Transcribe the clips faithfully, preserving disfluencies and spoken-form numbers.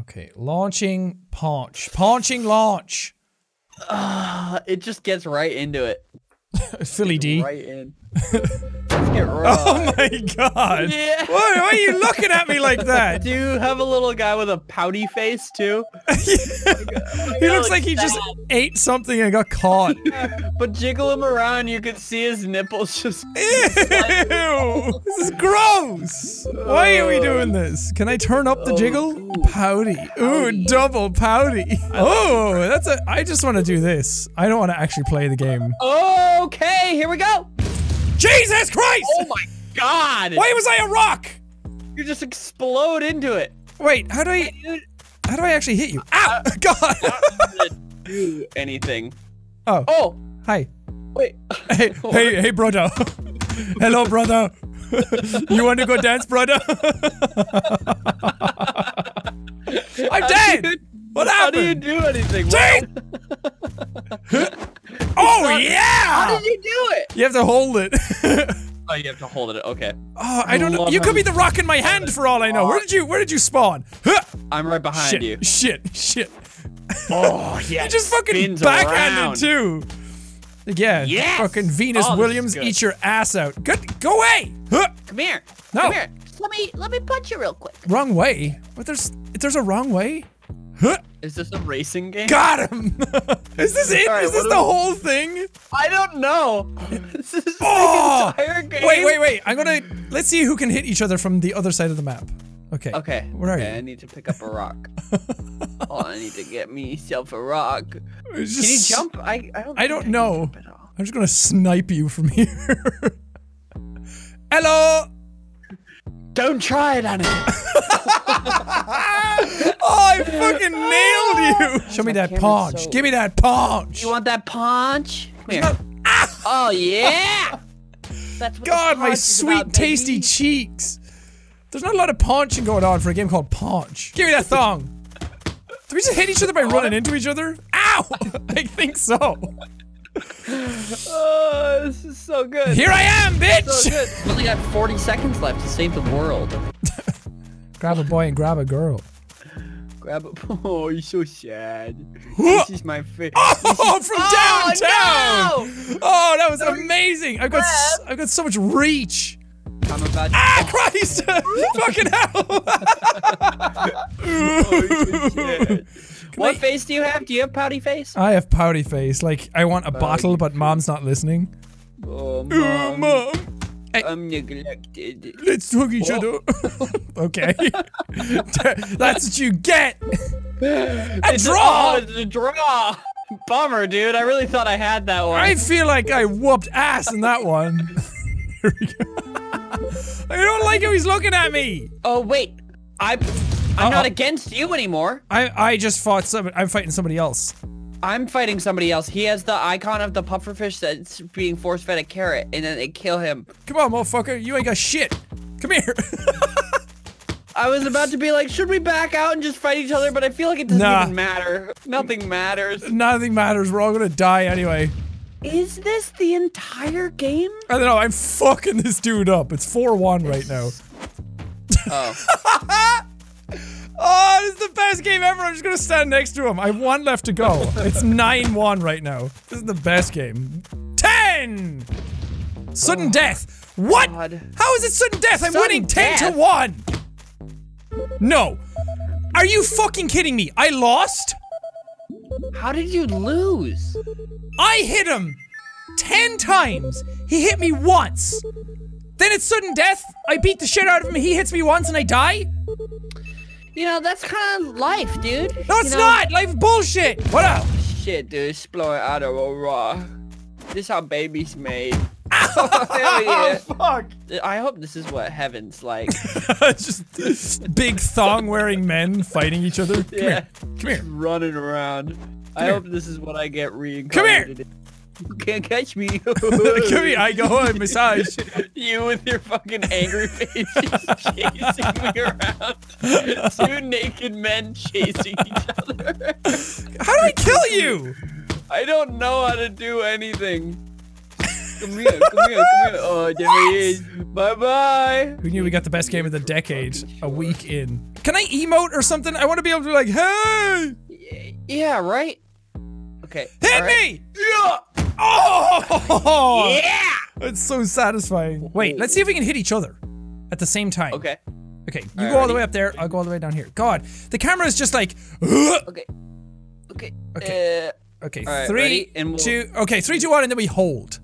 Okay, launching Paunch. Paunching launch! Uh, it just gets right into it. Philly D. Right in. Right. Oh my god! Yeah. Why, why are you looking at me like that? Do you have a little guy with a pouty face too? Yeah. Oh my god. Oh my he god, looks like sad. He just ate something and got caught. But jiggle him around, you could see his nipples just. Ew! This is gross. Oh. Why are we doing this? Can I turn up the jiggle? Oh, pouty. pouty. Ooh, double pouty. Oh, that's a. I just want to do this. I don't want to actually play the game. Okay, here we go. Jesus Christ! Oh my god! Why was I a rock? You just explode into it. Wait, how do I... How do I actually hit you? Ow! Uh, god! I'm not gonna do anything. Oh. Oh! Hi. Wait. Hey, hey, hey, brother. Hello, brother. You want to go dance, brother? I'm how dead! You, what happened? How do you do anything? Jeez! Oh, not, yeah! How did you do it? You have to hold it. Oh, you have to hold it. Okay. Oh, I don't know. You could be the rock in my hand for all I know. Where did you Where did you spawn? I'm right behind shit, you. Shit. Shit. Oh, yeah. You just fucking backhanded too. Yeah. Yes. Fucking Venus oh, Williams, eat your ass out. Good. Go away. Come here. No. Come here. Let me Let me punch you real quick. Wrong way. What? There's There's a wrong way. Huh? Is this a racing game? Got him! Is this it? Right, is this the we... whole thing? I don't know. This is oh! the entire game. Wait, wait, wait. I'm gonna... Let's see who can hit each other from the other side of the map. Okay. Okay. Where are okay, you? I need to pick up a rock. Oh, I need to get myself a rock. Just... Can you jump? I, I don't, I don't I know. I'm just gonna snipe you from here. Hello! Don't try it, Annie. Oh, I fucking nailed you! Show me that Paunch. So... Give me that Paunch. You want that Paunch? Come here. Not... Ah! Oh yeah! That's what God, my sweet, about, tasty cheeks. There's not a lot of paunching going on for a game called Paunch. Give me that thong. Do we just hit each other by running into each other? Ow! I think so. Oh, this is so good. Here I am, bitch! So good. We only got forty seconds left to save the world. Grab a boy and grab a girl. Grab a oh, you're so sad. This is my face. Oh, is from downtown! No! Oh, that was amazing! I've got I've got so much reach. I'm about to ah, Christ! Fucking hell! Oh, shit. What I... face do you have? Do you have pouty face? I have pouty face. Like, I want a pouty bottle, but mom's not listening. Oh, mom. Ooh, mom. I... I'm neglected. Let's hug each oh. other. Okay. That's what you get. A it's draw! A, oh, it's a draw! Bummer, dude. I really thought I had that one. I feel like I whooped ass in that one. Here we go. I don't like how he's looking at me. Oh wait, I, I'm Uh-oh. not against you anymore. I I just fought some. I'm fighting somebody else. I'm fighting somebody else. He has the icon of the pufferfish that's being force fed a carrot, and then they kill him. Come on, motherfucker! You ain't got shit. Come here. I was about to be like, should we back out and just fight each other? But I feel like it doesn't nah. even matter. Nothing matters. Nothing matters. We're all gonna die anyway. Is this the entire game? I don't know, I'm fucking this dude up. It's four one right now. Oh. Oh, this is the best game ever. I'm just gonna stand next to him. I have one left to go. It's nine one right now. This is the best game. ten! Sudden oh, death. What? God. How is it sudden death? I'm sudden winning death. ten to one. No. Are you fucking kidding me? I lost? How did you lose? I hit him ten times. He hit me once. Then it's sudden death. I beat the shit out of him. He hits me once and I die. You know, that's kind of life, dude. No, it's you know, not. Life is bullshit. What up? Shit, dude. Explore out of a rock. This is how babies made. Oh, fuck. I hope this is what heaven's like. Just big thong-wearing men fighting each other. Come yeah. here. Come here. Just running around. Come I here. hope this is what I get reincarnated. Come here. You can't catch me. Come here. I go and massage. You with your fucking angry face just chasing me around. Two naked men chasing each other. How do I kill you? I don't know how to do anything. Come here, come here, come here. Oh, Jimmy. Bye-bye. Who knew we got the best game of the decade a week in? Can I emote or something? I want to be able to be like, hey! Yeah, right? Okay. Hit right. me! Yeah! Oh! Yeah! It's so satisfying. Wait, let's see if we can hit each other at the same time. Okay. Okay, you all go right, all ready? the way up there, I'll go all the way down here. God, the camera is just like... Okay. Okay. Okay. Uh... Okay, right, three, ready? And we'll two, okay, three, two, one, and then we hold.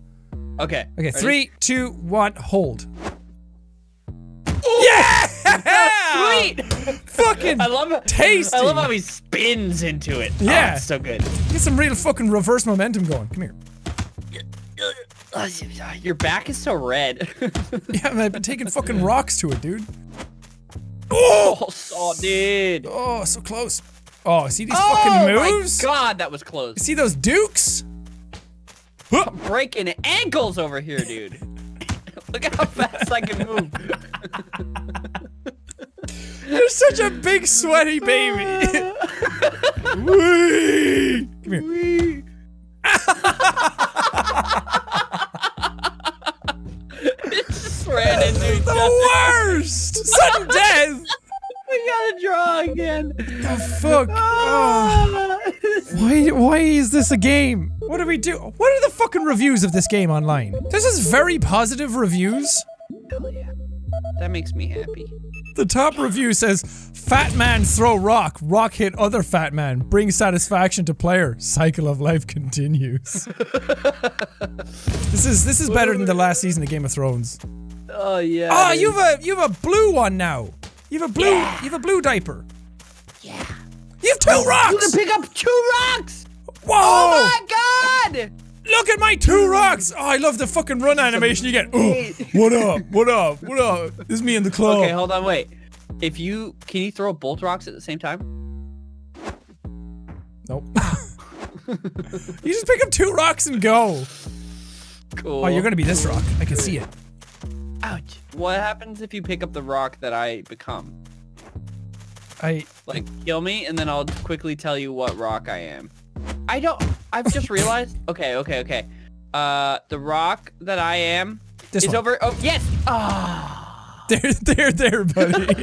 Okay. Okay, ready? Three, two, one, hold. Ooh, yeah! Sweet! Fucking I love, tasty! I love how he spins into it. Yeah. Oh, it's so good. Get some real fucking reverse momentum going. Come here. Your back is so red. Yeah, man, I've been taking fucking rocks to it, dude. Oh! Oh, oh dude. Oh, so close. Oh, see these oh, fucking moves? Oh my god, that was close. You see those dukes? I'm breaking ankles over here, dude. Look how fast I can move. You're such a big, sweaty baby. Wee! Come here. Wee. It just ran into each other. The worst! Sudden death! We gotta draw again. The fuck? Oh. Why, why is this a game? What do we do? What are the fucking reviews of this game online? This is very positive reviews. Oh yeah. That makes me happy. The top review says, fat man throw rock, rock hit other fat man, bring satisfaction to player, cycle of life continues. This is this is better than the last season of Game of Thrones. Oh yeah. Oh, you've a you've a blue one now. You have a blue, yeah. you have a blue diaper. Yeah. You have two rocks! You can pick up two rocks! Whoa! Oh my god! Look at my two rocks! Oh, I love the fucking run animation you get. Oh, what up, what up, what up? This is me in the club. Okay, hold on, wait. If you, can you throw both rocks at the same time? Nope. You just pick up two rocks and go. Cool. Oh, you're gonna be this rock. I can see it. Ouch. What happens if you pick up the rock that I become? I... Like, kill me, and then I'll quickly tell you what rock I am. I don't... I've just realized... Okay, okay, okay. Uh, the rock that I am this is one. over... Oh, yes! Ah! Oh. There, there, there, buddy.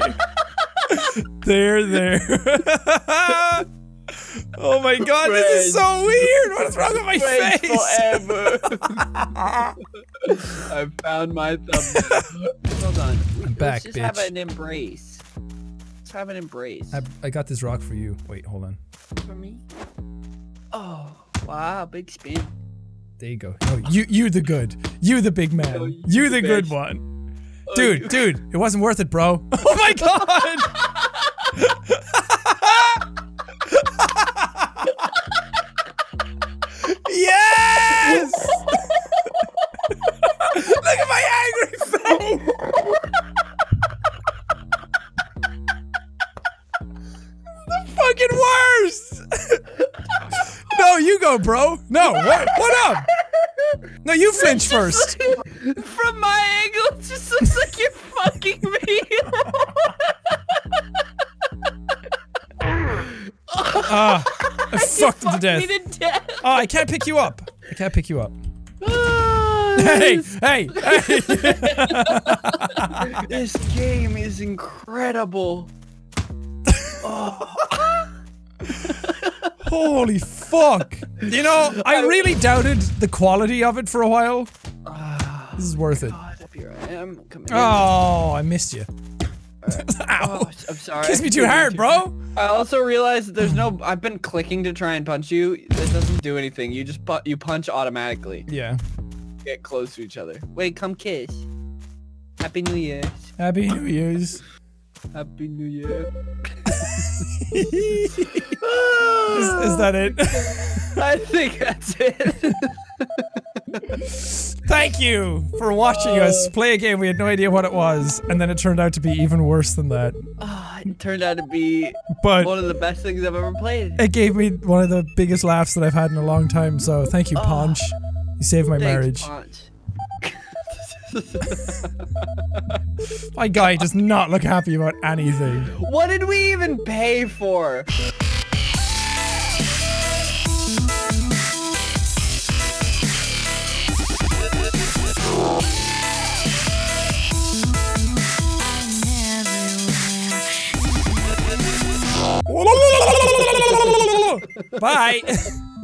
There, there. Oh my god, Friends. This is so weird! What is wrong with my Friends face? Forever. I found my thumbnail. Hold on. I'm back, Let's just bitch. have an embrace. Let's have an embrace. I, I got this rock for you. Wait, hold on. For me? Oh, wow, big spin. There you go. No, you, you the good. You the big man. Oh, you, you the bitch. good one. Oh, dude, you. dude, it wasn't worth it, bro. Oh my god! Yes! Look at my angry face! The fucking worst! No, you go, bro. No, what? What up? No, you flinch first. Like, from my angle, it just looks like you're fucking me. Ah. uh. I fucked him to death. Me to death. Oh, I can't pick you up. I can't pick you up. Hey, hey, hey. This game is incredible. Oh. Holy fuck. You know, I really doubted the quality of it for a while. Oh, this is worth God, it. Up here I am. Come here. Oh, I missed you. Ow. Oh, I'm sorry. Kiss me too hard, bro. I also realized there's no. I've been clicking to try and punch you. It doesn't do anything. You just pu you punch automatically. Yeah. Get close to each other. Wait, come kiss. Happy New Year's. Happy New Year's. Happy New Year. is, is that it? I think that's it. Thank you for watching oh. us play a game we had no idea what it was, and then it turned out to be even worse than that. Oh, it turned out to be but one of the best things I've ever played. It gave me one of the biggest laughs that I've had in a long time, so thank you, oh. Paunch. You saved my Thanks, marriage. Paunch. My guy does not look happy about anything. What did we even pay for? Bye.